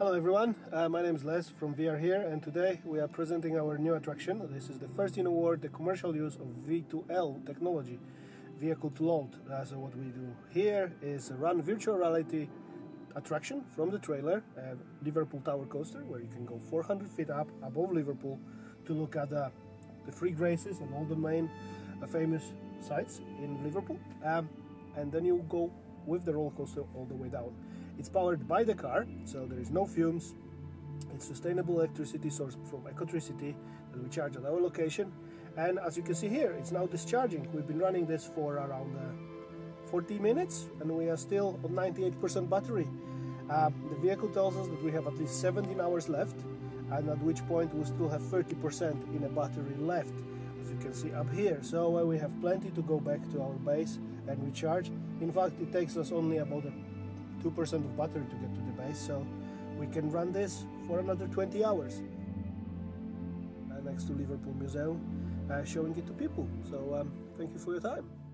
Hello everyone, my name is Les from VR here, and today we are presenting our new attraction. This is the first in the world, the commercial use of V2L technology, vehicle to load. So what we do here is run virtual reality attraction from the trailer, Liverpool Tower Coaster, where you can go 400 feet up above Liverpool to look at the Three Graces and all the main famous sites in Liverpool, and then you go with the roller coaster all the way down. It's powered by the car, so there is no fumes. It's sustainable electricity sourced from Ecotricity that we charge at our location. And as you can see here, it's now discharging. We've been running this for around 40 minutes and we are still on 98% battery. The vehicle tells us that we have at least 17 hours left, and at which point we still have 30% in a battery left, as you can see up here. So we have plenty to go back to our base and recharge. In fact, it takes us only about 2% of battery to get to the base, so we can run this for another 20 hours. Next to Liverpool Museum, showing it to people. So thank you for your time.